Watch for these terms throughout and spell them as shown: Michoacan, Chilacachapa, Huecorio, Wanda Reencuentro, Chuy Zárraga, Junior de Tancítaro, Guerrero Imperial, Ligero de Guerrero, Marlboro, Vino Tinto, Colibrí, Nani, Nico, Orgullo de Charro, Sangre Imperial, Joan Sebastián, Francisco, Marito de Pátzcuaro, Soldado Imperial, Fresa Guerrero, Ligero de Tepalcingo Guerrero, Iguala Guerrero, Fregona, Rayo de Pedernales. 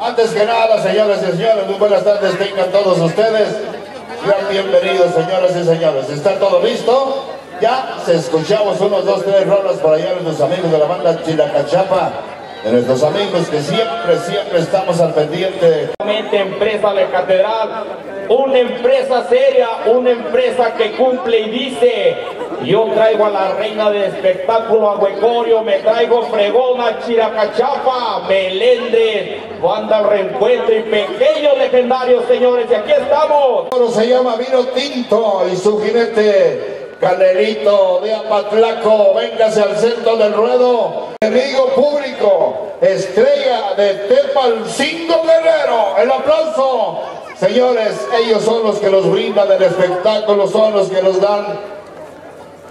Antes que nada, señoras y señores, muy buenas tardes tengan todos ustedes. Sean bienvenidos, señoras y señores. ¿Está todo listo? Ya se escuchamos unos, dos, tres rolas por allá de nuestros amigos de la banda Chilacachapa, de nuestros amigos que siempre estamos al pendiente. Empresa La Catedral, una empresa seria, una empresa que cumple y dice: yo traigo a la reina del espectáculo, a Huecorio, me traigo Fregona, Chilacachapa, Melende, Wanda Reencuentro y pequeños legendarios, señores, y aquí estamos. Se llama Vino Tinto y su jinete, Canelito de Apatlaco. Véngase al centro del ruedo. Enemigo Público, Estrella de Tepalcingo Guerrero. El aplauso. Señores, ellos son los que nos brindan el espectáculo, son los que nos dan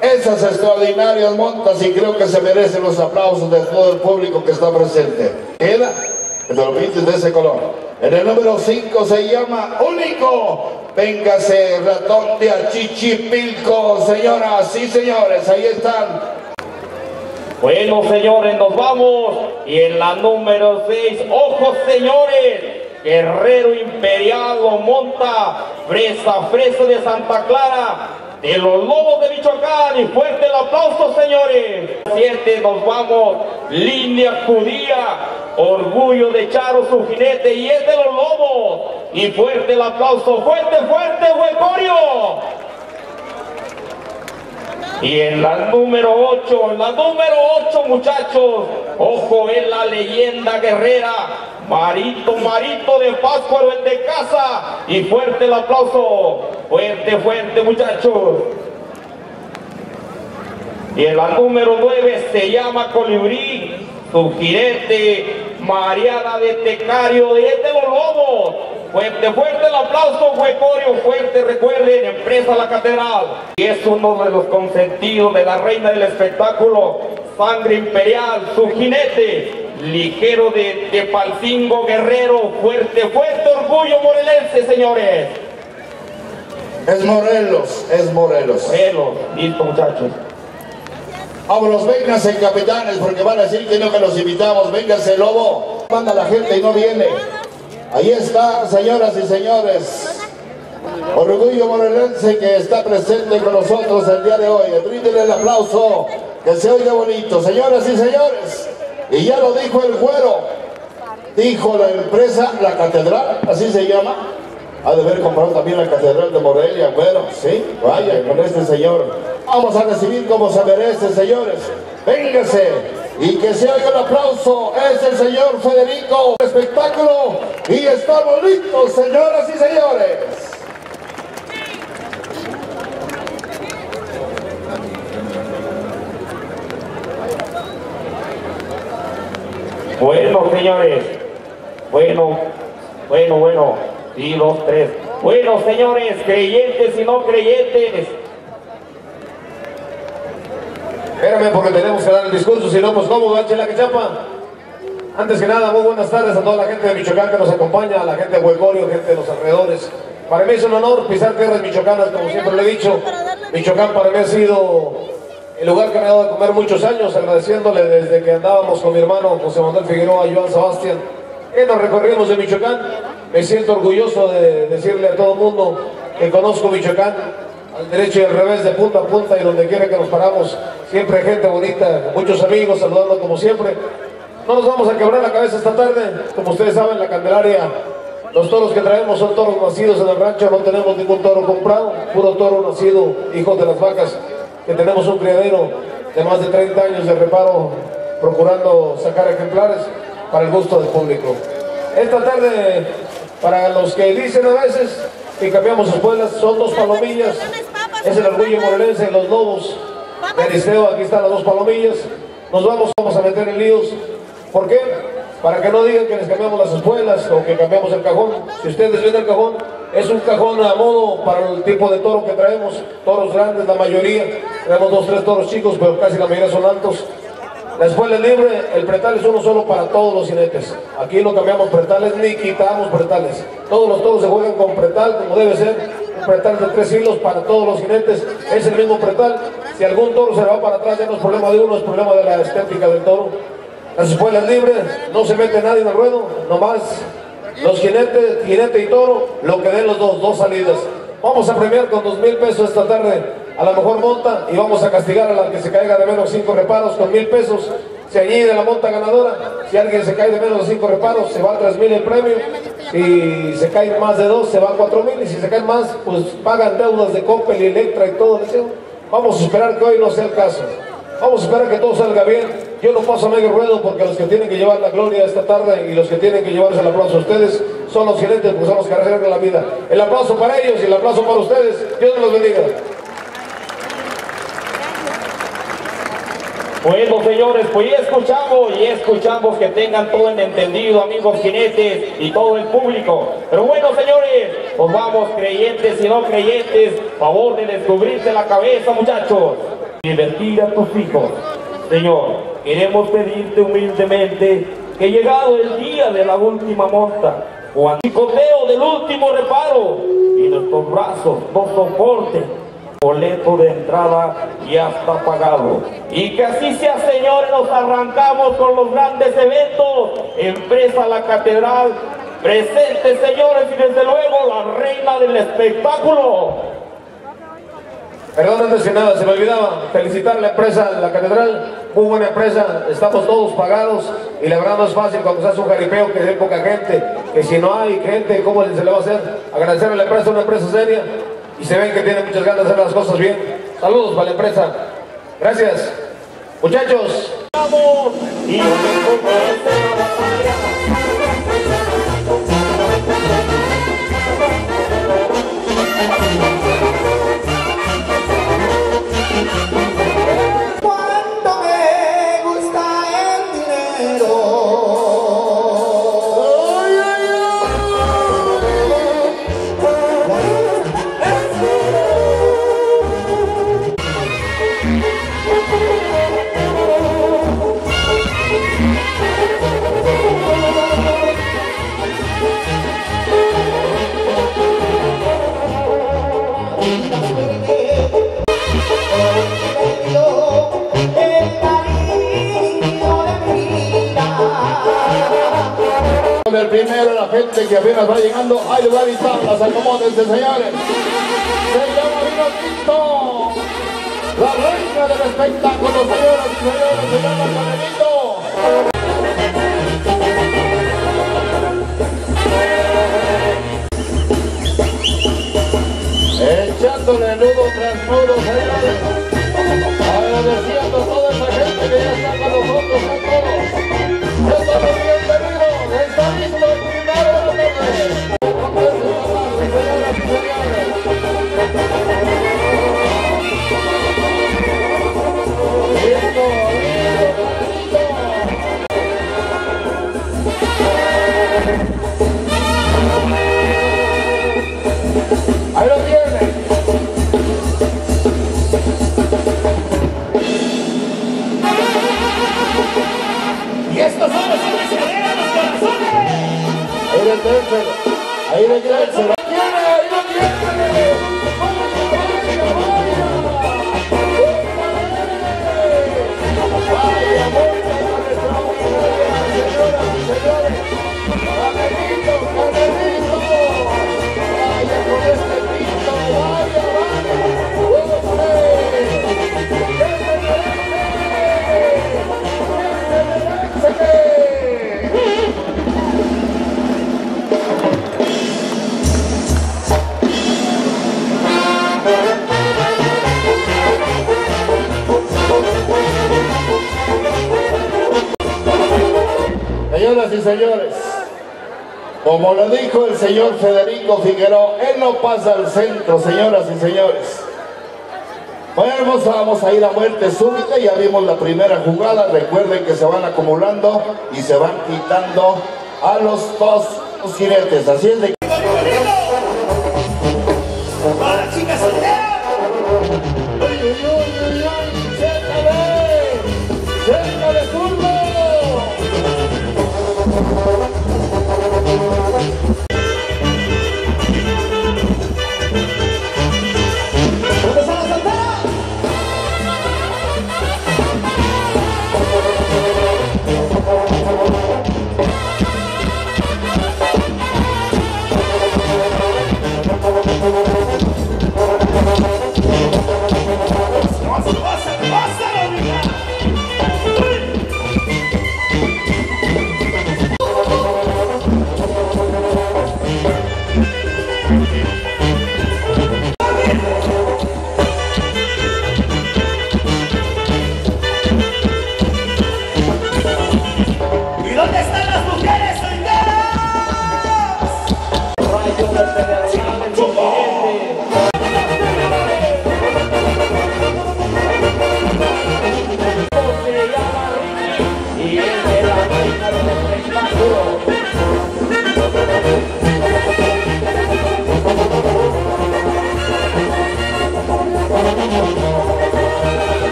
esas extraordinarias montas, y creo que se merecen los aplausos de todo el público que está presente. Queda que te lo pintes de ese color. En el número 5 se llama Único. Véngase Ratón de Achichipilco, señoras y señores, ahí están. Bueno, señores, nos vamos. Y en la número 6, ojo, señores, Guerrero Imperial lo monta Fresa Fresa de Santa Clara, de los lobos de Michoacán, y fuerte el aplauso, señores. 7, nos vamos, Línea Judía, Orgullo de Charro, su jinete, y es de los lobos, y fuerte el aplauso, fuerte, fuerte, Huecorio. Y en la número 8, muchachos, ojo, es la leyenda guerrera, Marito de Pátzcuaro, el de casa, y fuerte el aplauso, fuerte, fuerte, muchachos. Y en la número 9 se llama Colibrí, su jinete, Mariana de Tecario, y es de los lobos, fuerte, fuerte el aplauso, Huecorio, fuerte, recuerden, empresa La Catedral. Y es uno de los consentidos de la reina del espectáculo, Sangre Imperial, su jinete, Ligero de Tepalcingo Guerrero, fuerte, fuerte, Orgullo morelense, señores. Es Morelos, es Morelos. Morelos, listo, muchachos. Vámonos, vénganse, capitanes, porque van a decir que no, que los invitamos. Vénganse, lobo. Manda la gente y no viene. Ahí está, señoras y señores, Orgullo morelense que está presente con nosotros el día de hoy. Bríndele el aplauso, que se oiga bonito, señoras y señores. Y ya lo dijo el güero, dijo la empresa La Catedral, así se llama. Ha de haber comprado también la Catedral de Morelia, güero, sí, vaya, con este señor. Vamos a recibir como se merece, señores. Véngase y que se haga el aplauso. Es el señor Federico, espectáculo, y estamos listos, señoras y señores. Bueno, señores, bueno, y 2, 3. Bueno, señores, creyentes y no creyentes. Espérame, porque tenemos que dar el discurso, si no, pues ¿cómo va Chilacachapa? Antes que nada, muy buenas tardes a toda la gente de Michoacán que nos acompaña, a la gente de Huecorio, gente de los alrededores. Para mí es un honor pisar tierras michoacanas, como siempre lo he dicho. Michoacán para mí ha sido el lugar que me ha dado de comer muchos años, agradeciéndole desde que andábamos con mi hermano José Manuel Figueroa y Joan Sebastián, que nos recorrimos de Michoacán. Me siento orgulloso de decirle a todo el mundo que conozco Michoacán, al derecho y al revés, de punta a punta, y donde quiera que nos paramos, siempre hay gente bonita, muchos amigos, saludando como siempre. No nos vamos a quebrar la cabeza esta tarde, como ustedes saben, la Candelaria, los toros que traemos son toros nacidos en el rancho, no tenemos ningún toro comprado, puro toro nacido, hijos de las vacas, que tenemos un criadero de más de 30 años de reparo, procurando sacar ejemplares para el gusto del público. Esta tarde, para los que dicen a veces que cambiamos escuelas, son dos palomillas, es el Orgullo morelense y los lobos de Aristeo. Aquí están las dos palomillas, nos vamos a meter en líos. ¿Por qué? Para que no digan que les cambiamos las espuelas o que cambiamos el cajón. Si ustedes ven el cajón, es un cajón a modo para el tipo de toro que traemos. Toros grandes, la mayoría. Tenemos 2 o 3 toros chicos, pero casi la mayoría son altos. La espuela es libre, el pretal es uno solo para todos los jinetes. Aquí no cambiamos pretales ni quitamos pretales. Todos los toros se juegan con pretal, como debe ser. Pretal de 3 hilos para todos los jinetes, es el mismo pretal. Si algún toro se le va para atrás, ya no es problema de uno, es problema de la estética del toro. Las espuelas libres, no se mete nadie en el ruedo, nomás los jinetes, jinete y toro, lo que den los dos salidas. Vamos a premiar con 2,000 pesos esta tarde a la mejor monta y vamos a castigar a la que se caiga de menos 5 reparos con 1,000 pesos. Si allí de la monta ganadora, si alguien se cae de menos de 5 reparos, se va a 3,000 el premio. Si se caen más de 2, se va a 4,000. Y si se caen más, pues pagan deudas de Coppel y Electra y todo eso. Vamos a esperar que hoy no sea el caso. Vamos a esperar que todo salga bien. Yo no paso a medio ruedo porque los que tienen que llevar la gloria esta tarde y los que tienen que llevarse el aplauso a ustedes son los gerentes, porque son los que arreglan la vida. El aplauso para ellos y el aplauso para ustedes. Dios los bendiga. Bueno, señores, pues ya escuchamos que tengan todo el entendido, amigos jinetes y todo el público. Pero bueno, señores, nos vamos, creyentes y no creyentes, favor de descubrirse la cabeza, muchachos. Divertir a tus hijos. Señor, queremos pedirte humildemente que llegado el día de la última monta, o al picoteo del último reparo, y nuestros brazos nos soporten. Boleto de entrada ya está pagado. Y que así sea, señores, nos arrancamos con los grandes eventos. Empresa La Catedral, presente, señores, y desde luego la reina del espectáculo. Perdón, antes que nada, se me olvidaba felicitar a la empresa La Catedral, muy buena empresa, estamos todos pagados y la verdad no es fácil cuando se hace un jaripeo que hay poca gente, que si no hay gente, ¿cómo se le va a hacer? Agradecer a la empresa, una empresa seria. Y se ven que tienen muchas ganas de hacer las cosas bien. Saludos para la empresa. Gracias. Muchachos. Vamos. Y... El primero, la gente que apenas va llegando, hay lugar y tablas, acomódense, señores. Se llama Vino Tinto, la reina del espectáculo, señoras y señores, se llama Canelito. Echándole nudo tras nudo, señores, agradeciendo a toda esa gente que ya está con nosotros en todos. ¡Eso es bienvenido! ¡Está listo el primero de la tarde! ¡Vamos a pasar, señoras y señores! ¡Listo, listo, listo! ¡Ahí lo tiene! ¡Estos son los hombres que llegan los corazones! ¡Ahí lo tiene! ¡Ahí lo tiene! Señoras y señores, como lo dijo el señor Federico Figueroa, él no pasa al centro, señoras y señores. Bueno, vamos a ir a muerte súbita. Ya vimos la primera jugada. Recuerden que se van acumulando y se van quitando a los dos jinetes. Así es de que...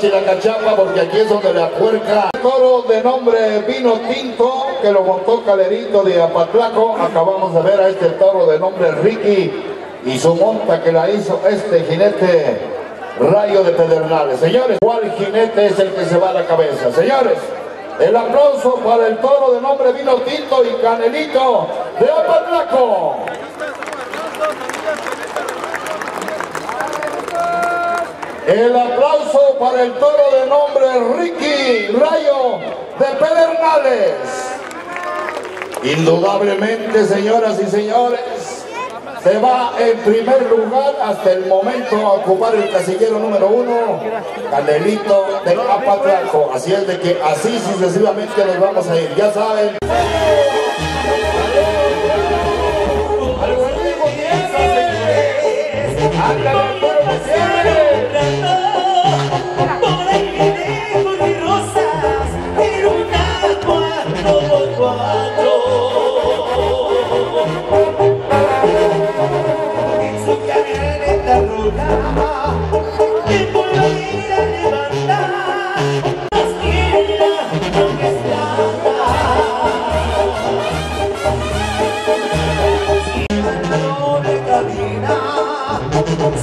Chilacachapa, porque aquí es donde la puerca. Toro de nombre Vino Tinto, que lo montó Canelito de Apatlaco. Acabamos de ver a este toro de nombre Ricky y su monta que la hizo este jinete Rayo de Pedernales. Señores, ¿cuál jinete es el que se va a la cabeza? Señores, el aplauso para el toro de nombre Vino Tinto y Canelito de Apatlaco. El aplauso para el toro de nombre Ricky, Rayo de Pedernales. Indudablemente, señoras y señores, se va en primer lugar hasta el momento a ocupar el casillero número 1, Canelito de Apatlaco. Así es de que así sucesivamente nos vamos a ir, ya saben.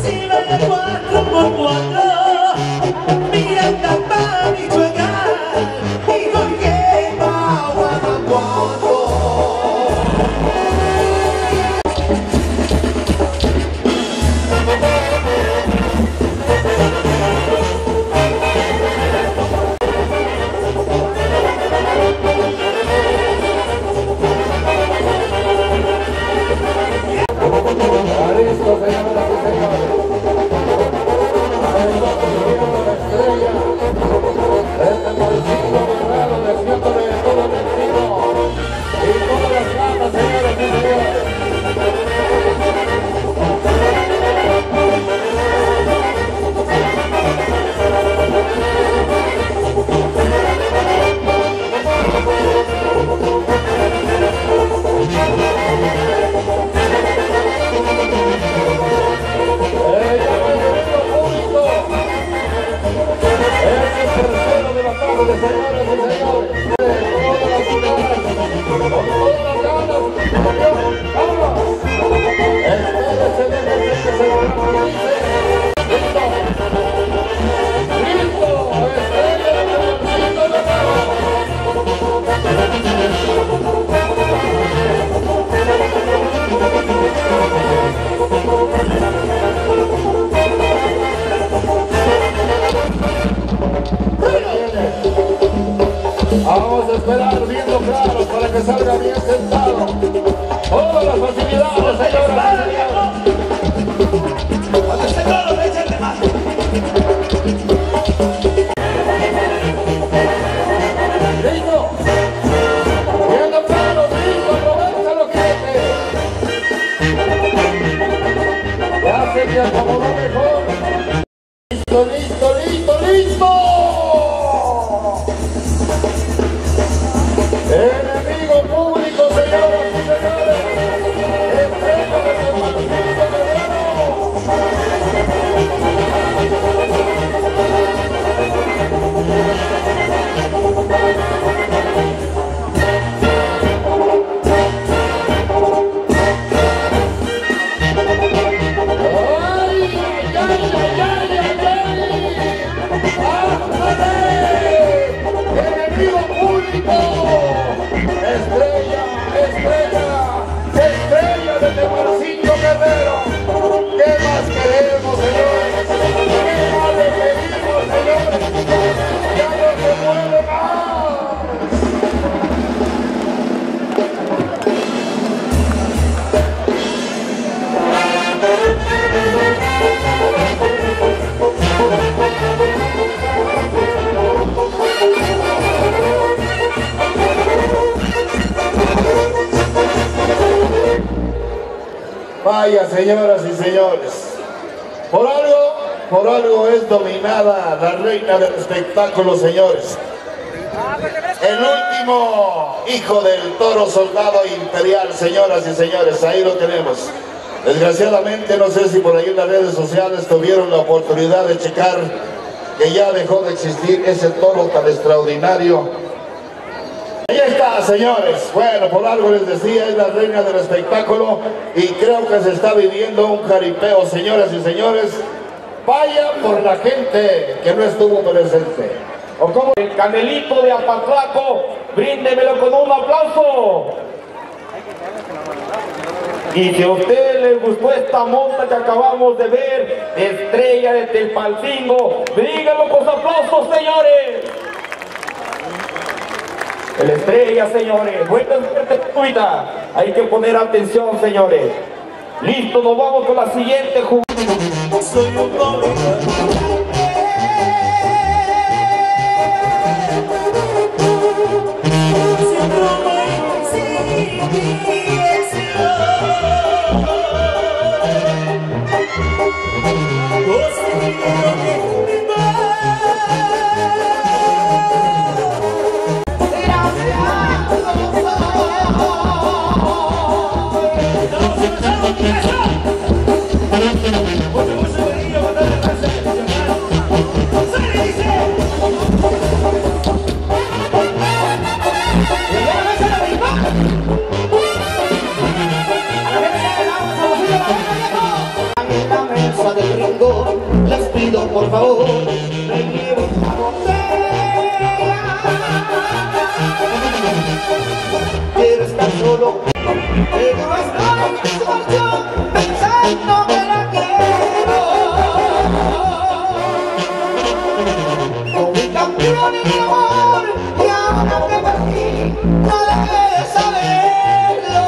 See Vamos a esperar viendo claro para que salga bien sentado. Todas las facilidades, señoras. Cuando esté claro, le echen de más. Listo. Viendo claro, listo. Aprovecha lo que es. Ya sé que acomodó mejor. Listo, listo, listo, listo. Enemigo público, señoras y señores. Estrella de Tepalcingo Guerrero. ¡Ay, ay, ay, ay, ay, ay! ¡Ándale! ¡Enemigo público! Estrella, estrella, estrella de Tepalcingo Guerrero. ¿Qué más queremos, señores? ¿Qué más le pedimos, señores? Ya no se mueve más. Vaya, señoras y señores, por algo es dominada la reina del espectáculo, señores. El último hijo del toro Soldado Imperial, señoras y señores, ahí lo tenemos. Desgraciadamente, no sé si por ahí en las redes sociales tuvieron la oportunidad de checar que ya dejó de existir ese toro tan extraordinario. Ahí está, señores. Bueno, por algo les decía, es la reina del espectáculo y creo que se está viviendo un jaripeo, señoras y señores. Vaya por la gente que no estuvo presente. ¿O cómo? El Canelito de Apatlaco, bríndemelo con un aplauso. Y si a ustedes les gustó esta monta que acabamos de ver, Estrella de Tepalcingo, díganlo con aplausos, señores. El Estrella, señores, buena suerte gratuita. Hay que poner atención, señores. Listo, nos vamos con la siguiente jugada. Les pido por favor, me llevo una botella. Quiero estar solo, pero estoy solo pensando que la quiero. Con mi campeón y mi amor, y ahora que partí, no debes saberlo.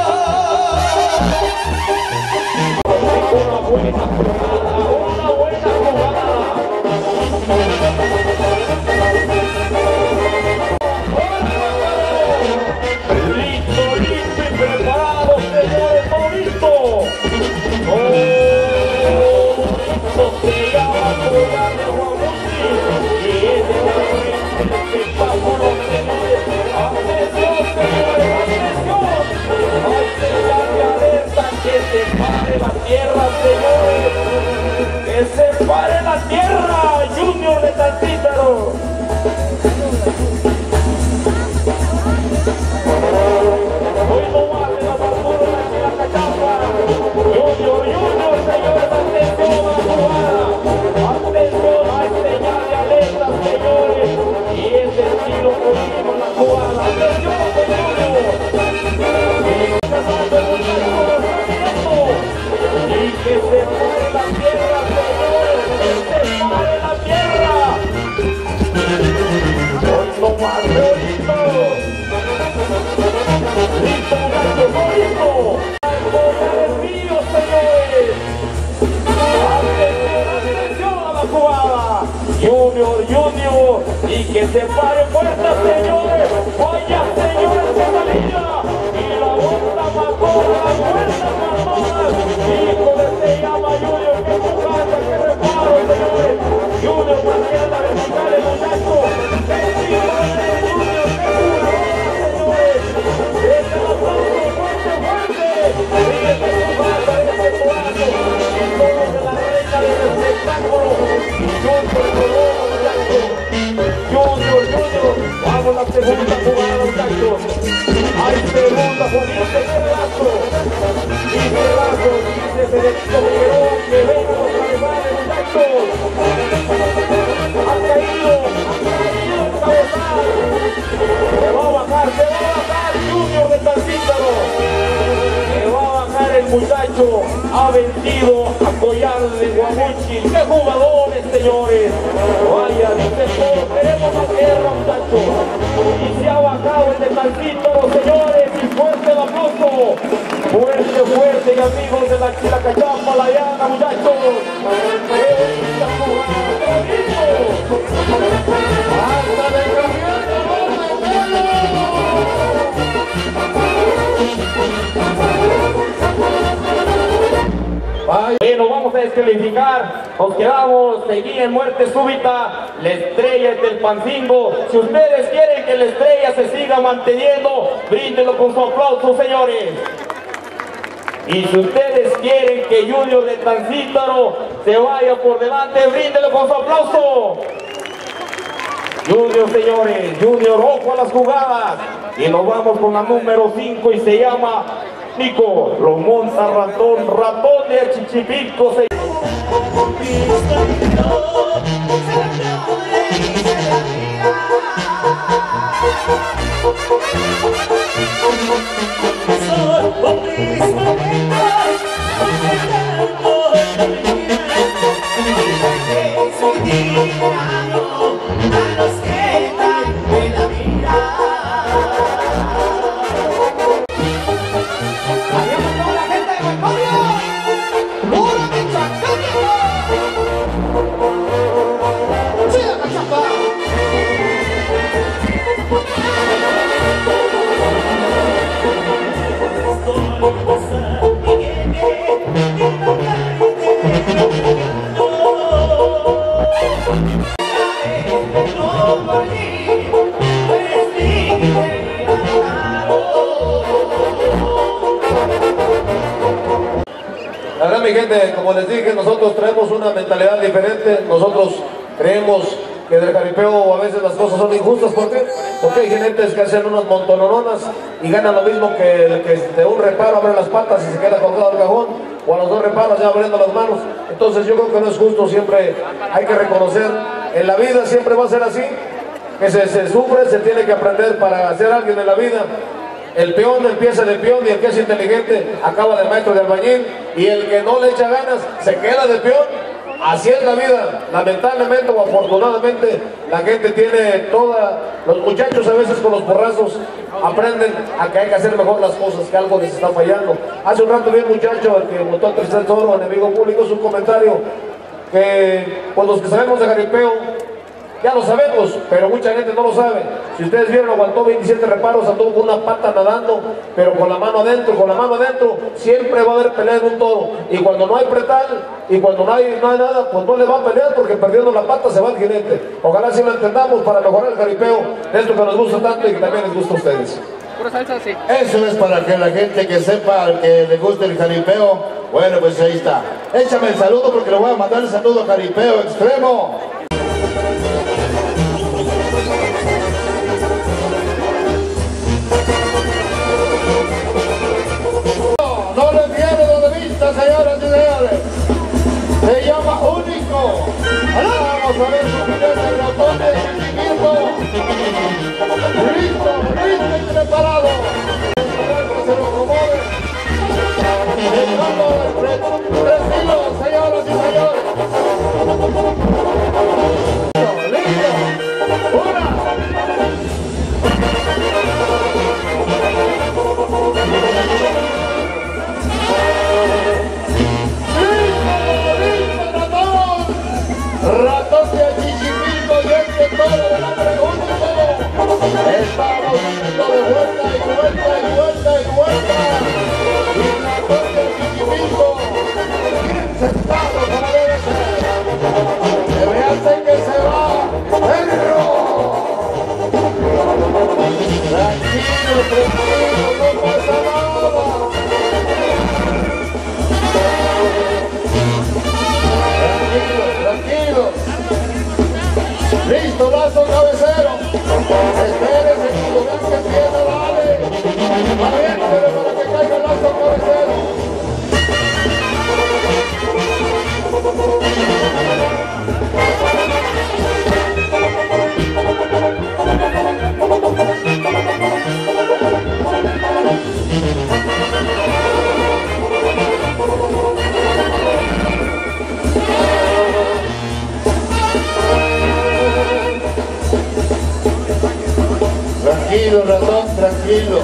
Una buena jugada. ¡Vamos! Que se pare puertas, señores. Vaya, señores, que salida. Y la vuelta mató, la vuelta mató. Hijo de se llama Junior, que tu casa, que reparo, señores. Junior, Mariana de Tecario, el muchacho. Vestido de Junior, que tu casa, señores. Este los hombres, fuerte, fuerte. Síguete tu casa, este plato. Y todos de la reina del espectáculo. Junto el color. Vamos la segunda jugada, muchachos. Hay segunda poniente de brazo. Y de brazo dice Federico Figueroa que venga los animales, muchachos. Ha caído el sabotaje. Se va a bajar Junior de Tancítaro. Se va a bajar el muchacho. Ha vencido a Collar de Guamuchi. ¡Qué jugadores, señores! Vaya, dice todo, queremos la guerra, muchachos. Y se ha bajado el de Tancítaro, señores, y fuerte el aplauso. Fuerte, y amigos de la Chilacachapa, la llana, muchachos. ¡Hasta de campeón! Bueno, vamos a descalificar. Nos quedamos, seguía en muerte súbita la Estrella de Tepalcingo. Si ustedes quieren que la Estrella se siga manteniendo, bríndenlo con su aplauso, señores. Y si ustedes quieren que Junior de Tancítaro se vaya por delante, bríndenlo con su aplauso. Junior, señores, Junior, ojo a las jugadas. Y nos vamos con la número 5 y se llama Nico. Lo monta Ratón de Achichipilco, señores. Como les dije, nosotros traemos una mentalidad diferente. Nosotros creemos que del jaripeo a veces las cosas son injustas. ¿Por qué? Porque hay gentes que hacen unas montonononas y ganan lo mismo que el que de un reparo abre las patas y se queda colgado al cajón, o a los dos reparos ya abriendo las manos. Entonces yo creo que no es justo. Siempre hay que reconocer, en la vida siempre va a ser así, que se sufre, se tiene que aprender para ser alguien en la vida. El peón empieza de peón, y el que es inteligente acaba de maestro de albañil, y el que no le echa ganas se queda de peón. Así es la vida. Lamentablemente o afortunadamente, la gente tiene toda... Los muchachos a veces con los porrazos aprenden a que hay que hacer mejor las cosas, que algo les está fallando. Hace un rato vi un muchacho, el que votó el tercer toro, Enemigo Público, su comentario, que pues los que sabemos de jaripeo ya lo sabemos, pero mucha gente no lo sabe. Si ustedes vieron, aguantó 27 reparos, anduvo con una pata nadando, pero con la mano adentro, siempre va a haber pelea en un toro. Y cuando no hay pretal, y cuando no hay nada, pues no le va a pelear, porque perdiendo la pata se va el jinete. Ojalá si lo entendamos para mejorar el jaripeo, de esto que nos gusta tanto y que también les gusta a ustedes. Eso es para que la gente que sepa que le guste el jaripeo. Bueno, pues ahí está. Échame el saludo porque le voy a mandar el saludo jaripeo extremo. Señoras y señores, se llama Único. Vamos a ver su video de Ratón de Achichipilco. Estamos dando vuelta y vuelta y vuelta y vuelta. Y la vuelta de Achichipilco. Sentados a la derecha. Que vean que se va el rojo. Tranquilo, tranquilo, no pasa nada. Tranquilo, tranquilo. Listo, brazo cabecero. Espérese, que se empieza, vale. Aviéntele para que caiga el lazo cabecero. Tranquilo, ratón, tranquilo.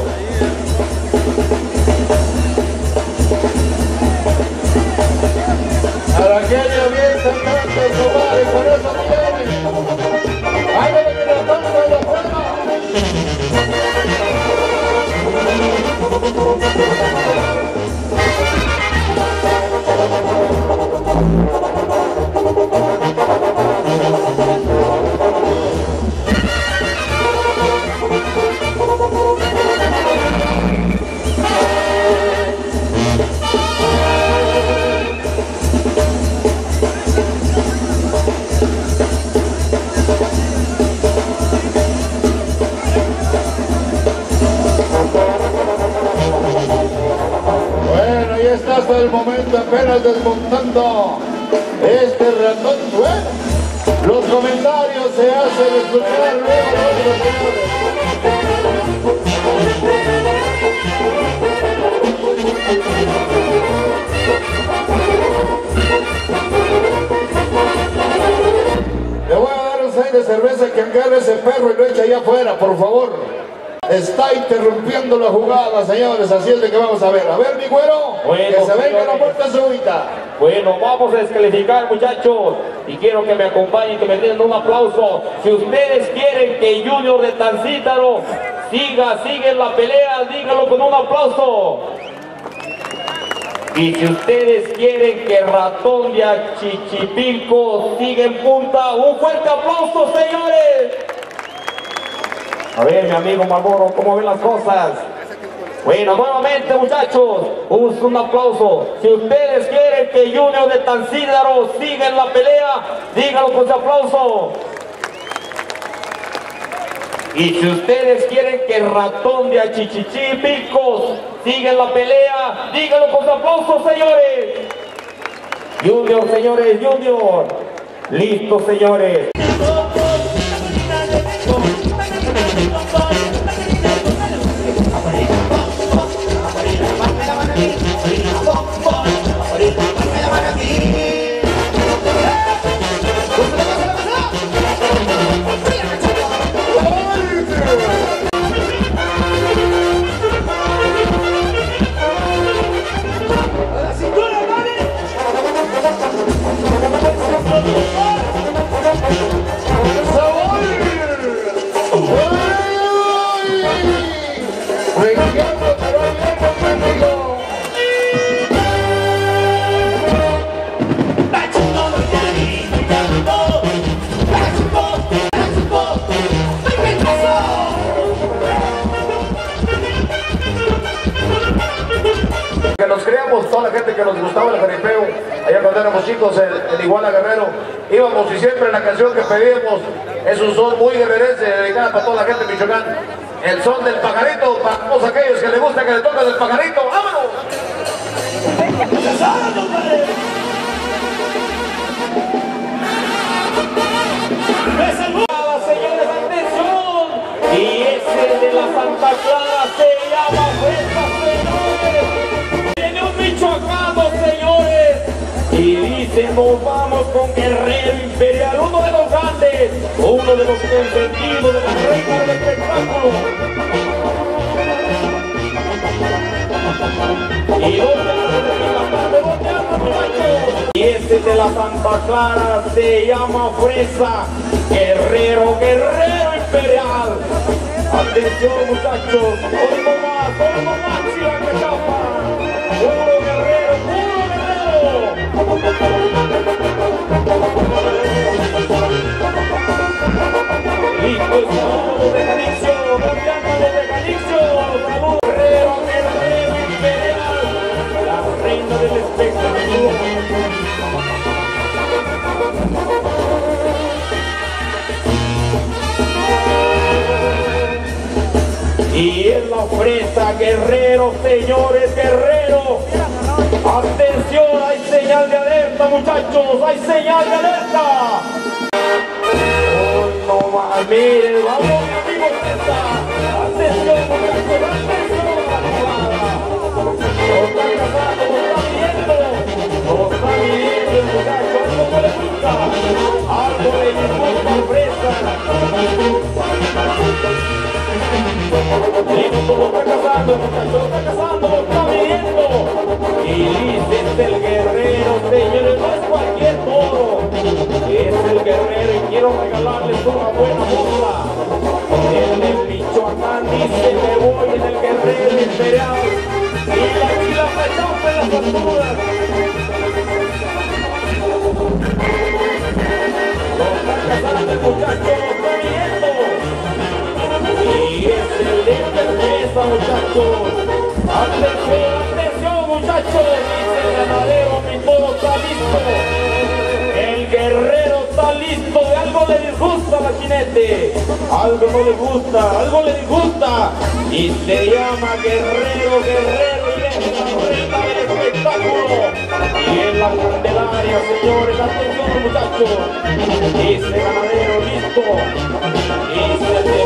Para que haya bien sacante y tomar, y con eso tiene. Hágale mi ratón con la prueba. Bueno, y está hasta el momento apenas desmontando este ratón. Bueno, los comentarios se hacen escuchar luego. Le voy a dar un 6 de cerveza que agarre ese perro y lo eche allá afuera, por favor. Está interrumpiendo la jugada, señores, así es de que vamos a ver. A ver, mi güero, bueno, que se venga la puerta súbita. Bueno, vamos a descalificar, muchachos. Y quiero que me acompañen, que me den un aplauso. Si ustedes quieren que Junior de Tancítaro sigue la pelea, díganlo con un aplauso. Y si ustedes quieren que Ratón de Achichipilco siga en punta, un fuerte aplauso, señores. A ver, mi amigo Marlboro, ¿cómo ven las cosas? Bueno, nuevamente, muchachos, un aplauso. Si ustedes quieren que Junior de Tancítaro siga en la pelea, díganlo con su aplauso. Y si ustedes quieren que Ratón de Achichipilco siga en la pelea, díganlo con su aplauso, señores. Junior, señores, Junior. Listo, señores. Toda la gente que nos gustaba el jaripeo, allá cuando éramos chicos, el Iguala Guerrero, íbamos y siempre la canción que pedíamos es un son muy guerrerense, dedicada para toda la gente de Michoacán, el son del pajarito, para todos aquellos que les gusta que le toquen el pajarito. ¡Vámonos! Señores, atención, y ese de la Santa Clara se llama Fresa. Chocado, señores, y dice nos vamos con Guerrero Imperial, uno de los grandes, uno de los consentidos de la reina del espectáculo. Y este de la Santa Clara se llama Fresa, Guerrero Imperial. Atención, muchachos. Podemos más, Chilacachapa. Puro guerrero, puro guerrero. Listo el saludo de Jalisco, campeando de Jalisco. Salud, guerrero, guerrero imperial. La reina del espectáculo. Y en la fresa, guerreros, señores, guerreros. Atención, hay señal de alerta, muchachos, hay señal de alerta. Oh, no más, miren, vamos, amigos, atención, muchachos, atención. Nos están cazando, nos están midiendo, muchachos, algo no le gusta, algo le importa la fresa. Listo, lo está cazando, muchachos, lo está cazando, lo está midiendo. Y listo es el guerrero, señores, no es cualquier toro. Es el guerrero y quiero regalarles una buena burla. El de Michoacán dice me voy en el guerrero imperial. Y aquí la Chilacachapa en las alturas. Lo está cazando el muchacho, lo está midiendo. Y excelente mesa, muchachos. Atención, atención, muchachos. Dice el ganadero, mi toro está listo. El guerrero está listo. De algo le disgusta a la jinete. Algo no le gusta, algo le disgusta. Y se llama guerrero, guerrero. Y es la reina del espectáculo. Y en la Candelaria, señores, atención, muchachos. Dice el ganadero, listo.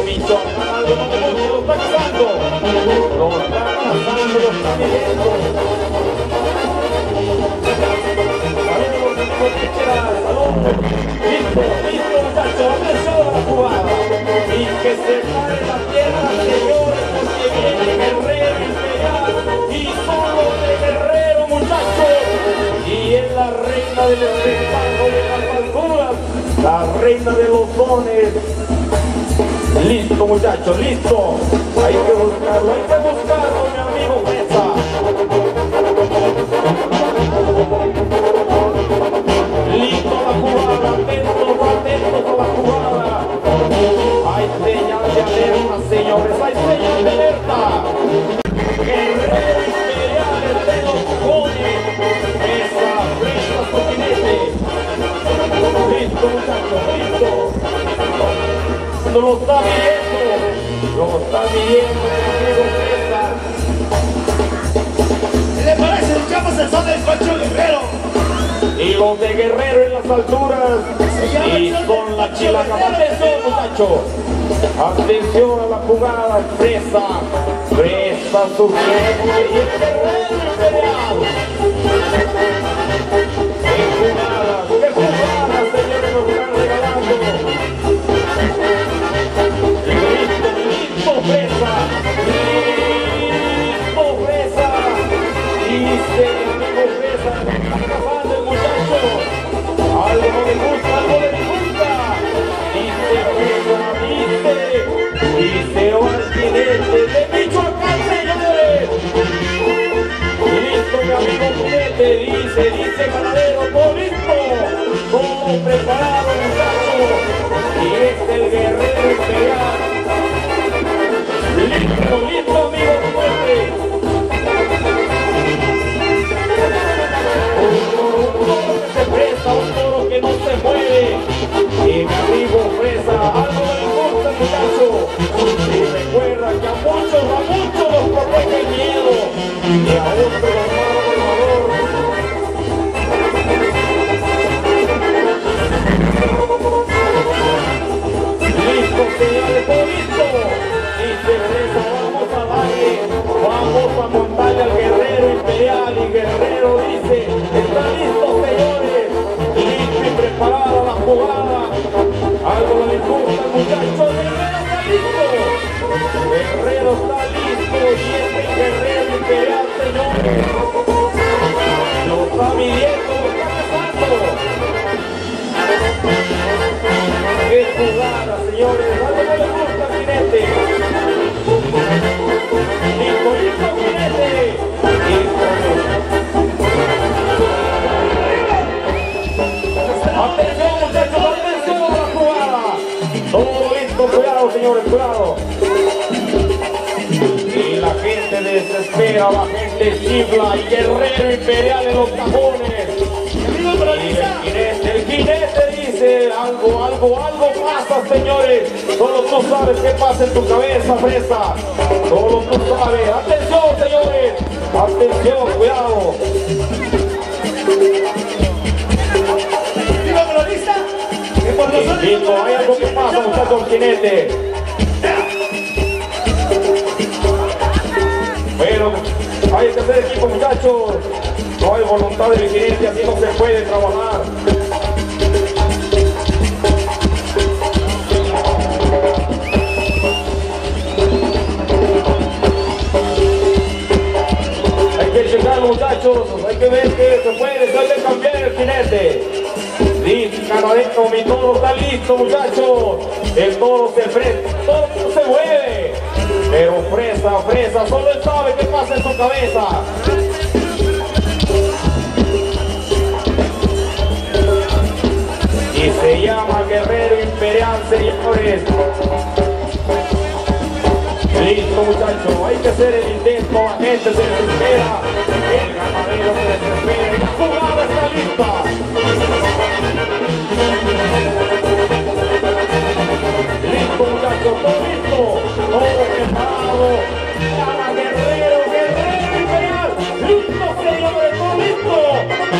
Michoacán, algo no me gusta, lo está cazando. Lo está cazando, lo está midiendo. Saludos, amigos de Chela, saludos. Listo, listo, muchachos, atención a la jugada. Y que se pare la tierra, señores, porque viene guerrero imperial. Y solo de guerrero, muchachos. Y es la reina del espectáculo de las alturas, la reina de los dones. Listo, muchachos, listo. Hay que buscarlo, mi amigo Fresa. Listo la jugada, atentos a la jugada. Hay señal de alerta, señores, hay señal de alerta. Guerrero imperial de los cojones. Fresa, fresa, su jinete. Listo, muchachos, listo. Lo está viendo, lo está viendo. ¿Qué le parece? Echamos el son del coche guerrero. Y los de guerrero en las alturas. Y con la Chilacachapa. Atención, muchachos. Atención a la jugada. Fresa, fresa su jefe. Y el guerrero imperial. Qué jugada, señores, nos están regalando. Listo, Fresa, dice el amigo Fresa, está acabando el muchacho, algo le gusta, dice Fresa, dice, dice Orquinete de Michoacán, señores, listo mi amigo Orquinete, dice, dice, desespera, la gente chifla y Guerrero Imperial en los cajones. El jinete dice, algo pasa, señores. Solo tú sabes qué pasa en tu cabeza, fresa. Solo tú sabes. Atención, señores. Atención, cuidado. Listo, hay algo que pasa, muchachos, jinete. Bueno, hay que hacer equipo, muchachos. No hay voluntad de vigilancia, así no se puede trabajar. Hay que checar, muchachos, hay que ver que se puede, se debe cambiar el jinete. Listo, Canadeco, mi toro está listo, muchachos. El toro se presta, el toro se mueve. Pero fresa, fresa, solo él sabe qué pasa en su cabeza. Y se llama Guerrero Imperial, señores. Listo, muchachos, hay que hacer el intento, la gente se desespera, el ganadero se desespera y la jugada está lista. Listo, muchachos, todo listo, todo preparado para Guerrero, Guerrero Imperial. Listo, señores, todo listo.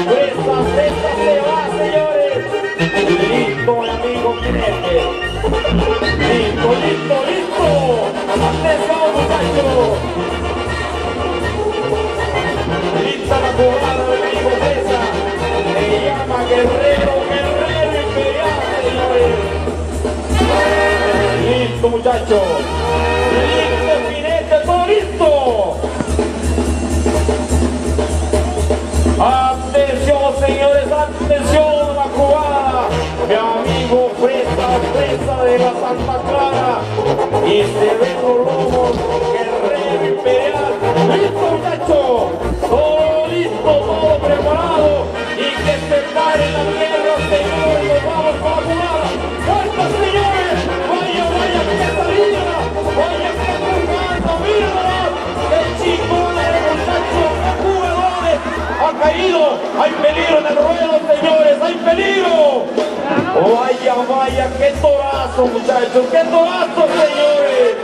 Fresa, fresa se va, señores. Listo, el amigo jinete. Listo, listo, listo. Atención, muchachos. Lista la jugada del amigo fresa. Se llama Guerrero, Guerrero Imperial, señores. Listo, muchachos. Listo, jinete, todo listo. Atención, señores, atención. Mi amigo Fresa, Fresa de la Santa Clara, y se ven los lomos, Guerrero Imperial. Listo, muchacho, todo listo, todo preparado, y que se pare la tierra, señores, nos vamos a jugar. ¡Fuerza, señores! ¡Vaya, vaya, que salida! ¡Vaya, que jugada! ¡Mírala! ¡El chico del muchacho, los jugadores! ¡Ha caído! ¡Hay peligro en el ruedo, señores! ¡Hay peligro! Vaya, vaya, qué torazo, muchachos, qué torazo, señores.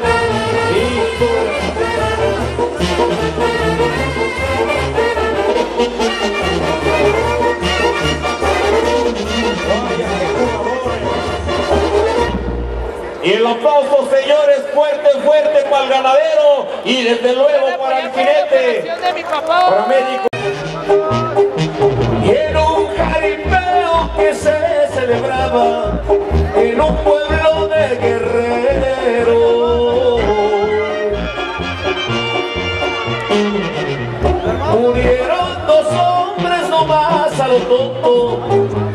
Y el aplauso, señores, fuerte, fuerte para el ganadero y desde luego para el jinete. Para México. Y en un jaripeo que se celebraba en un pueblo de Guerrero, murieron dos hombres nomás a lo tonto,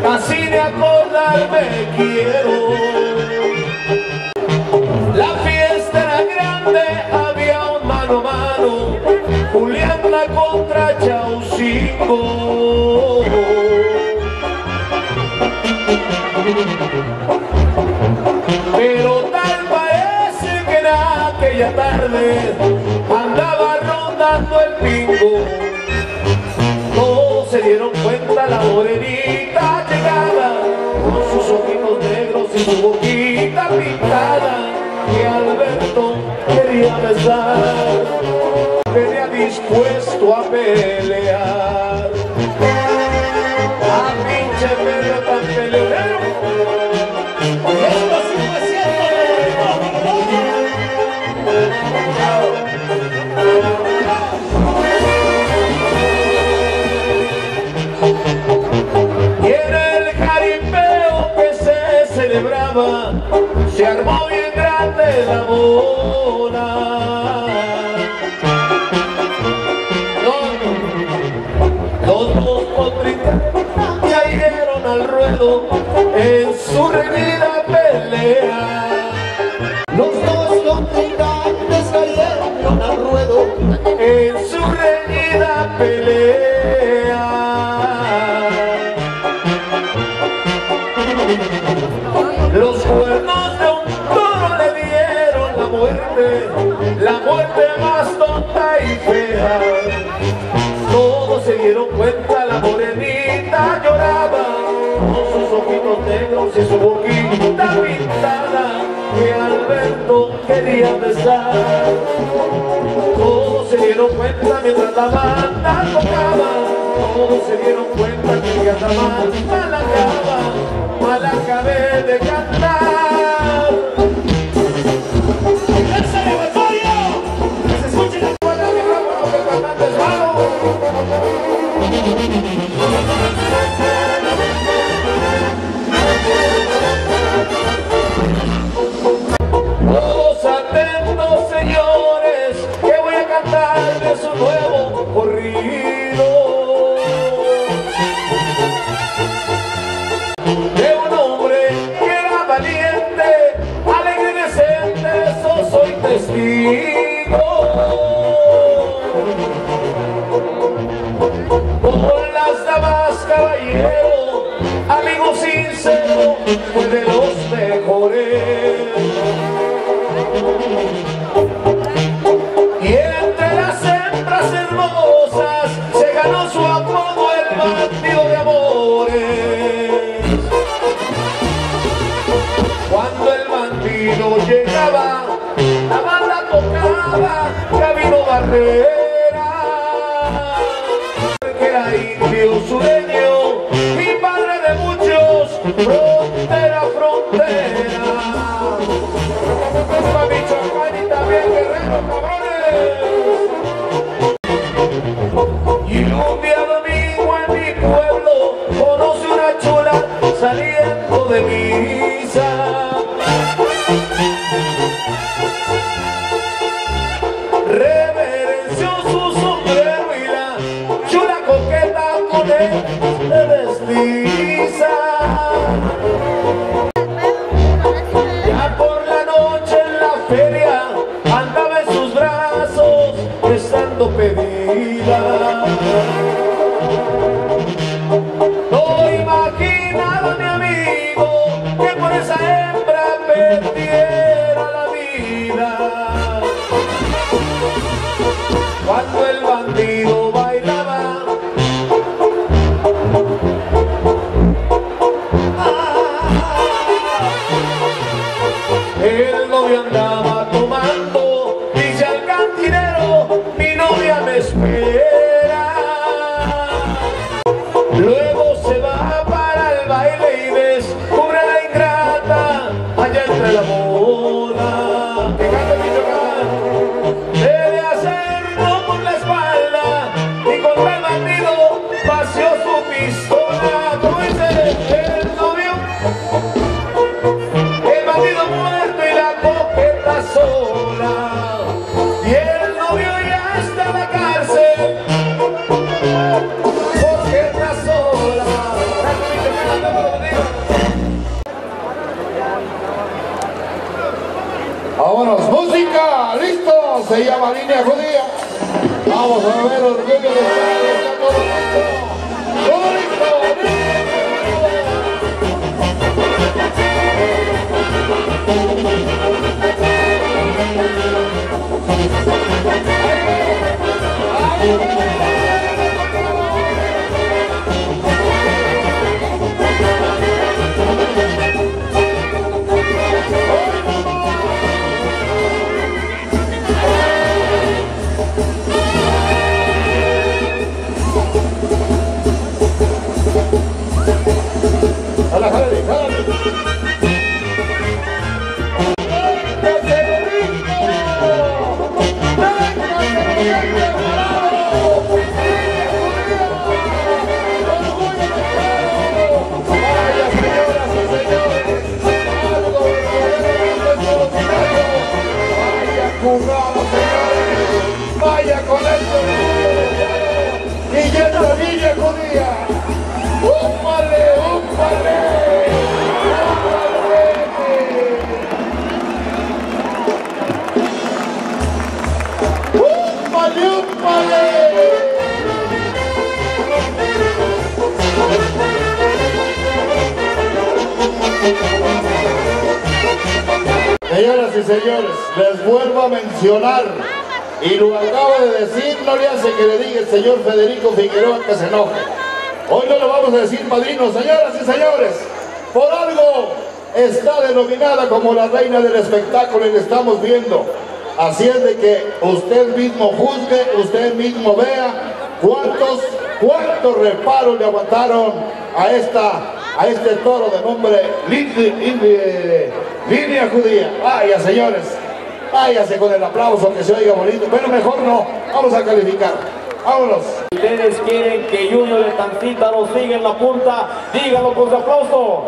casi de acordarme quiero. La fiesta era grande, había un mano a mano, Juliana contra Chaucingo. Pero tal parece que en aquella tarde andaba rondando el pingo. No se dieron cuenta, la morenita llegaba con sus ojitos negros y su boquita pintada, que Alberto quería besar, venía dispuesto a pelear. ¡Ah, pinche perro tan peleonero! ¡Esto sigue siendo el! Y en el jaripeo que se celebraba, se armó bien grande la bola. Los dos contrincantes cayeron al ruedo en su reñida pelea. Los dos contrincantes cayeron al ruedo en su reñida pelea. Los cuernos de un toro le dieron la muerte. la muerte más tonta y fea. Todos se dieron cuenta, la morenita lloraba, con sus ojitos negros y su boquita pintada, que Alberto quería besar. Todos se dieron cuenta mientras la banda tocaba, todos se dieron cuenta que ya la acaba, mal acabé de cantar. ¡Ese es el Huecorio! ¡Que se escuche la cuerda de Ramón de Fernández Varo! Todos atentos, señores, que voy a cantar de su nuevo corrido. Con las damas, caballero, amigo sincero, fue de los mejores. Y entre las hembras hermosas se ganó su apodo el bandido de amores. Cuando el bandido llegaba, la banda tocaba Gabino Barrera, que era indio sureño y padre de muchos, frontera a frontera. Pa' Michoacan y también Guerrero, cabrones. Y un día domingo en mi pueblo conoce una chula saliendo de misa. Reverenció su sombrero y la chula coqueta con él se desliza. Ya por la noche en la feria andaba en sus brazos estando pedida. No imaginaba mi amigo que por esa hembra perdiera la vida. Cuando el bandido bailaba, el novio andaba tomando, dice al cantinero, mi novia me espera. Luego se va para el baile y descubre la ingrata allá entre la boda. Que canta Michoacán. Debe hacerlo por la espalda y contra el bandido vació su pistola. Como dice el novio, el bandido muerto y la coqueta sola. Y el novio ya está en la cárcel, coqueta sola. Vámonos, música, listo, se llama Línea Judía. Vamos a ver Orgullo de Charro, todo listo, Señoras y señores, les vuelvo a mencionar, y lo acabo de decir, no le hace que le diga el señor Federico Figueroa que se enoje. Hoy no le vamos a decir padrino, señoras y señores, por algo está denominada como la reina del espectáculo y le estamos viendo. Así es de que usted mismo juzgue, usted mismo vea cuántos reparos le aguantaron a este toro de nombre Línea Judía. Vaya, señores, váyase con el aplauso, que se oiga bonito, pero mejor no, vamos a calificar. Vámonos. Si ustedes quieren que Junior de Tancítaro siga en la punta, díganlo con su aplauso.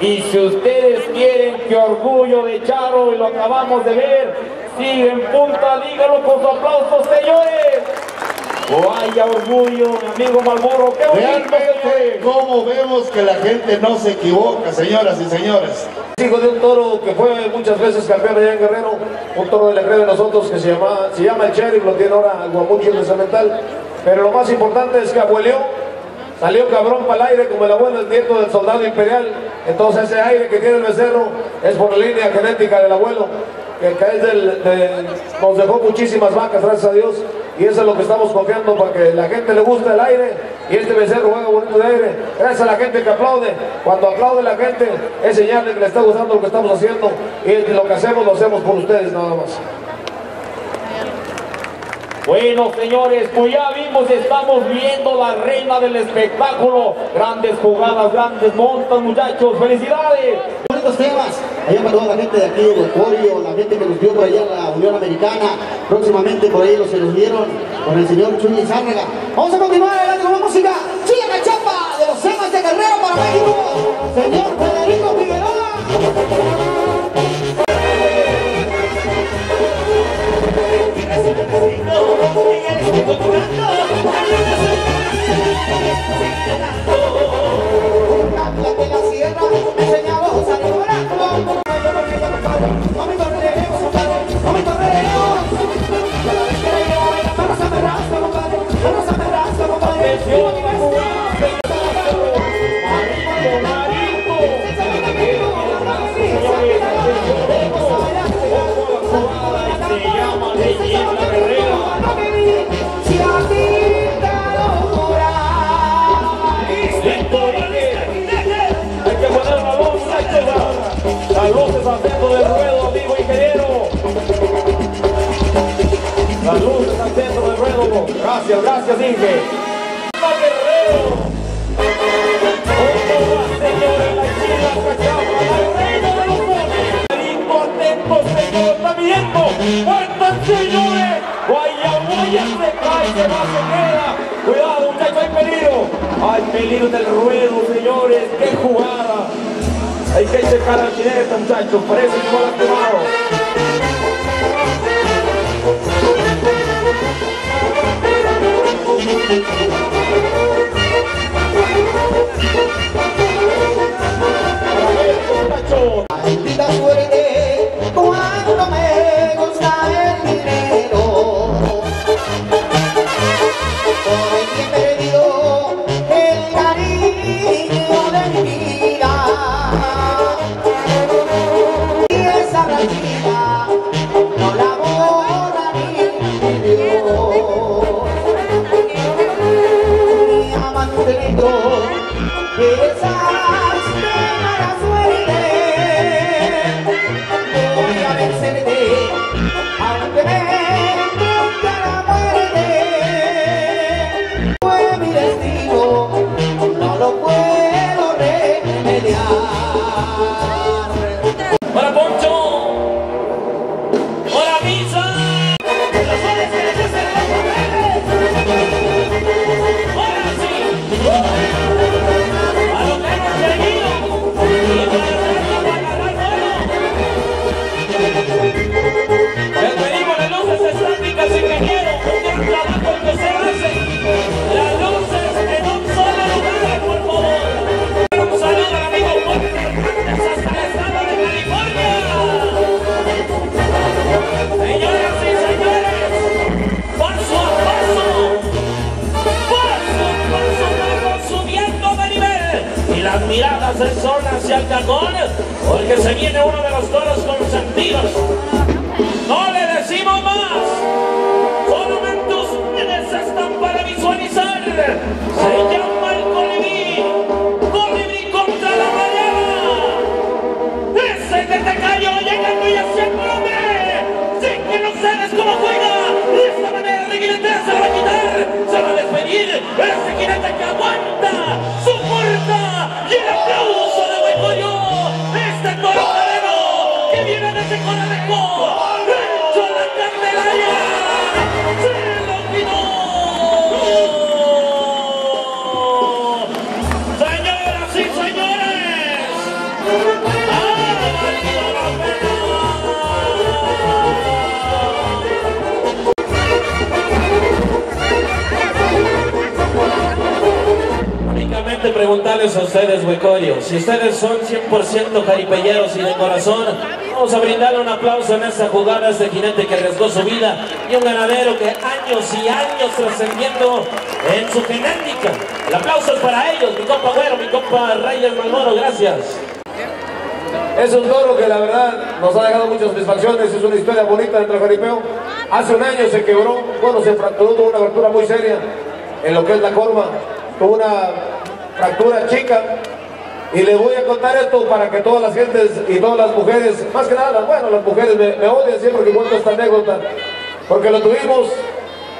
Y si ustedes quieren que Orgullo de Charro, y lo acabamos de ver, siga en punta, díganlo con su aplauso, señores. Vaya Orgullo, mi amigo Marlboro, qué bonito. Realmente, como vemos que la gente no se equivoca, señoras y señores. Hijo de un toro que fue muchas veces campeón allá en Guerrero, un toro de la crea de nosotros que se llama el Sheriff, lo tiene ahora Guamucho el Cemental. Pero lo más importante es que abueleó, salió cabrón para el aire como el abuelo, el nieto del Soldado Imperial. Entonces ese aire que tiene el becerro es por la línea genética del abuelo, que es nos dejó muchísimas vacas, gracias a Dios. Y eso es lo que estamos confiando, para que la gente le guste el aire, y este becerro juega bonito de aire, gracias a la gente que aplaude. Cuando aplaude la gente es señal de que le está gustando lo que estamos haciendo, y lo que hacemos lo hacemos por ustedes nada más. Bueno, señores, pues ya vimos, estamos viendo la reina del espectáculo. Grandes jugadas, grandes montas, muchachos, felicidades. Buenos temas, allá para toda la gente de aquí de Huecorio, la gente que nos vio por allá en la Unión Americana, próximamente por ahí se los vieron con el señor Chuy Zárraga. Vamos a continuar adelante con la música Chilacachapa de los temas de Guerrero para México, señor Federico Figueroa. Gracias, gracias, Inge. Guerrero. Hola, señores, la Chilacachapa, la reina de los pobres. Feliz, contento, señor, está viendo. ¡Muertan, señores! Guaya, guaya, se cae, se va, se queda. Cuidado, muchachos, hay peligro. Hay peligro del ruedo, señores. ¡Qué jugada! Hay que checar la chineta, muchachos. Parece que va lastimado. Maldita suerte, cuando me gusta el dinero, soy quien perdió el cariño de mi vida, y esa partida no la borra ni el medio. ¡Venimos, la luz! uno más. Solamente ustedes están para visualizar. Se llama el Colibrí. Colibrí contra la Mariana. Ese de Tecario llegando y haciendo lo ve. Sin que no sabes cómo juega. De esta manera de jinetea se va a quitar. Se va a despedir. Ese jinete que aguanta, soporta. Y el aplauso de Huecorio. Este toro carero que viene desde Conareco. Preguntarles a ustedes, Huecorio, si ustedes son 100% jaripelleros y de corazón, vamos a brindarle un aplauso en esta jugada a este jinete que arriesgó su vida y un ganadero que años y años trascendiendo en su genética. El aplauso es para ellos, mi compa Güero, mi compa Reyes Malboro, gracias. Es un toro que la verdad nos ha dejado muchas satisfacciones, es una historia bonita dentro del jaripeo. Hace un año se quebró, bueno, se fracturó, tuvo una abertura muy seria en lo que es la corva, tuvo una fractura chica, y les voy a contar esto para que todas las gentes y todas las mujeres, más que nada, bueno, las mujeres me odian siempre que cuento esta anécdota, porque lo tuvimos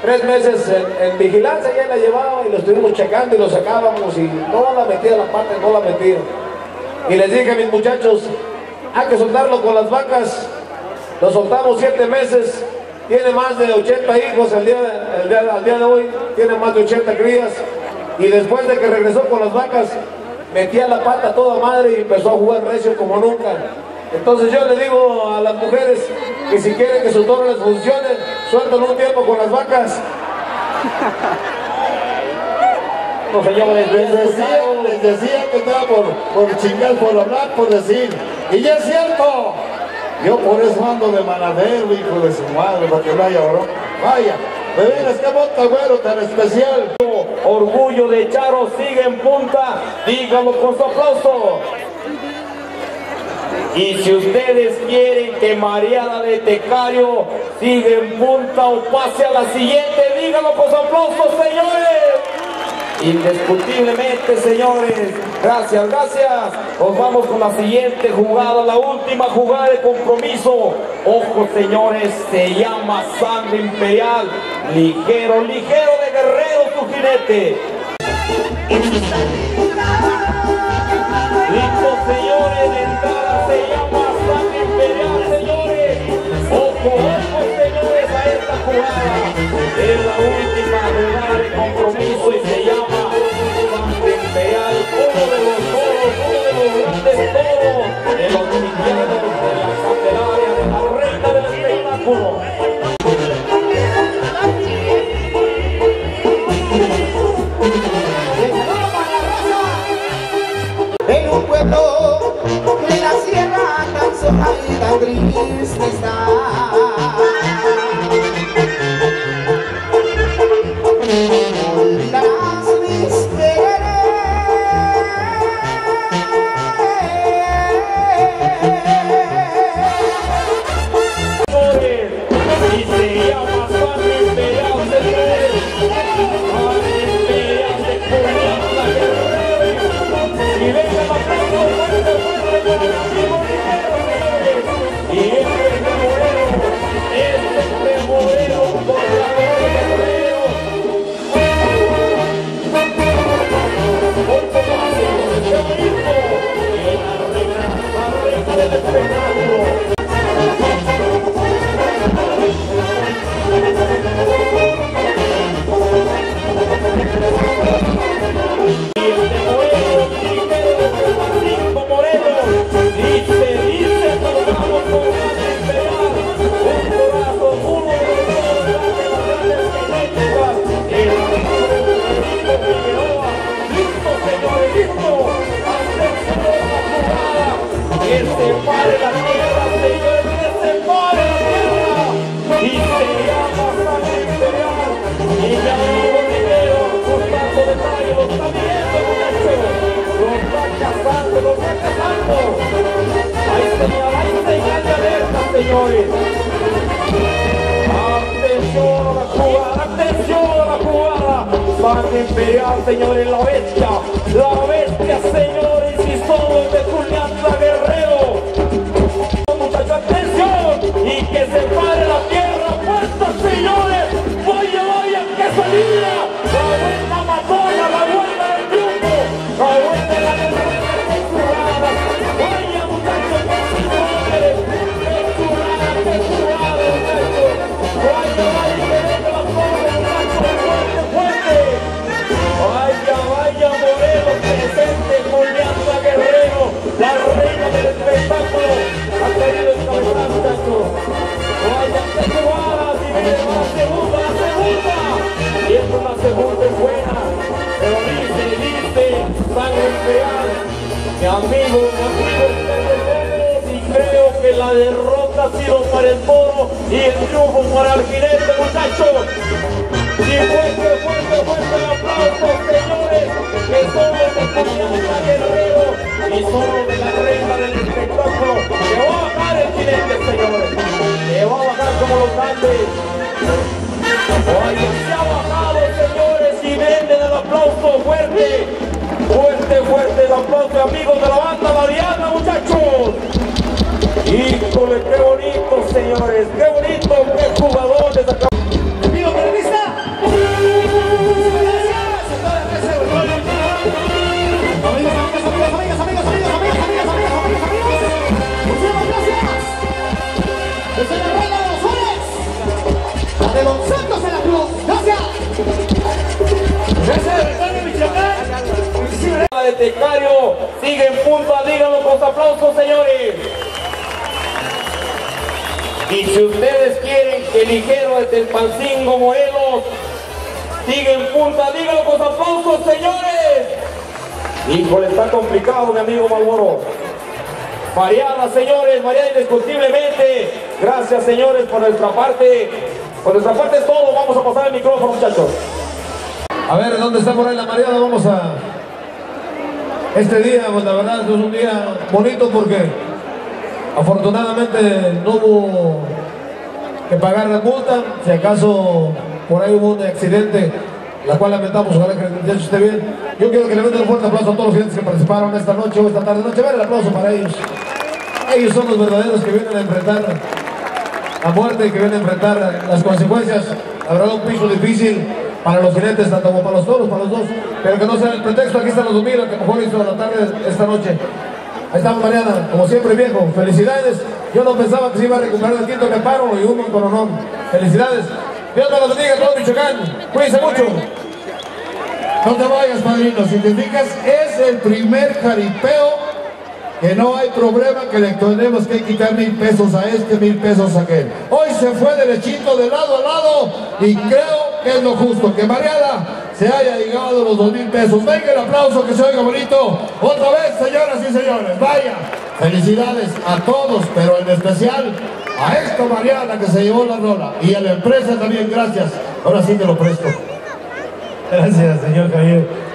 3 meses en vigilancia, ya la llevaba y lo estuvimos checando y lo sacábamos y no la metía la pata, no la metía, y les dije a mis muchachos, hay que soltarlo con las vacas. Lo soltamos 7 meses, tiene más de 80 hijos al día de hoy, tiene más de 80 crías. Y después de que regresó con las vacas, metía la pata a toda madre y empezó a jugar recio como nunca. Entonces yo le digo a las mujeres que si quieren que su toro les funcione, suéltalo un tiempo con las vacas. No, señores, les decía que estaba por chingar, por hablar, por decir. Y ya es cierto. Yo por eso ando de manadero, hijo de su madre, para que no haya horror. Vaya. De veras, qué monta, Güero, tan especial. Orgullo de Charro sigue en punta, díganlo con su aplauso. Y si ustedes quieren que Mariana de Tecario siga en punta o pase a la siguiente, díganlo con su aplauso, señores. Indiscutiblemente, señores. Gracias, gracias. Nos vamos con la siguiente jugada, la última jugada de compromiso. Ojo, señores, se llama Sangre Imperial. Ligero, Ligero de Guerrero, tu jinete. Listo, señores, de entrada se llama Sangre Imperial, señores. Ojo, ojo, señores, a esta jugada. Es la última jugada de compromiso y se llama Sangre Imperial. Uno de los grandes toros de los cristianos de la Catedral, de la reina del espectáculo. De la sierra tan sola y tan gris que está, olvidarás mis quereres. Y se llama Sangre Imperial, hay señal de alerta, señores. Orden Imperial, señores, la bestia, señores, y somos de Julianza, Guerrero. Muchachos, atención, y que se pare la tierra, puesta, señores, voy a que salida, la buena Amazona, la buena del triunfo, la buena de la temporada, vaya muchachos, señores, temporada, la reina del espectáculo, la reina del espectáculo. Vaya que se va, si viene la segunda. Y es una segunda y buena. Pero dice, Sangre Imperial. Mi amigo, y creo que la derrota ha sido para el toro y el triunfo para el jinete, muchachos. Y fuerte el aplauso, señores, que somos de Julianza, Guerrero, y somos de la reina del espectáculo. Que va a bajar el jinete, señores, que va a bajar como los grandes. Oye, se ha bajado, señores, y venden el aplauso fuerte el aplauso, amigos de la banda Mariana, muchachos. Híjole, qué bonito, señores, qué bonito, qué jugador de esta. De Tecario sigue en punta, díganlo con los aplausos, señores. Y si ustedes quieren que Ligero de Tepalcingo, Morelos, sigue en punta, díganlo con los aplausos, señores. Híjole, está complicado, mi amigo Marlboro. Mariana, señores, Mariana indiscutiblemente. Gracias, señores, por nuestra parte. Por nuestra parte es todo. Vamos a pasar el micrófono, muchachos. A ver, ¿dónde está por ahí la Mariana? Vamos a... Este día, pues la verdad, es un día bonito porque afortunadamente no hubo que pagar la multa. Si acaso por ahí hubo un accidente, la cual lamentamos, ojalá que el muchacho esté bien. Yo quiero que le meta un fuerte aplauso a todos los clientes que participaron esta noche o esta tarde. Noche, ver el aplauso para ellos. Ellos son los verdaderos que vienen a enfrentar la muerte, que vienen a enfrentar las consecuencias. Habrá un piso difícil para los jinetes, tanto como para los toros, para los dos, pero que no sea el pretexto. Aquí están los 2000 que mejor hizo a la tarde esta noche. Ahí estamos, Mariana, como siempre, viejo, felicidades. Yo no pensaba que se iba a recuperar el quinto reparo y uno con honor. Felicidades, Dios te lo bendiga a todo Michoacán, cuídense mucho. No te vayas, padrino, si te fijas, es el primer jaripeo que no hay problema, que le tenemos que quitar 1,000 pesos a este, 1,000 pesos a aquel. Hoy se fue derechito de lado a lado y creo que es lo justo, que Mariana se haya llegado a los 2,000 pesos. Venga el aplauso, que se oiga bonito. Otra vez, señoras y señores, vaya. Felicidades a todos, pero en especial a esta Mariana que se llevó la rola. Y a la empresa también, gracias. Ahora sí te lo presto. Gracias, señor Javier.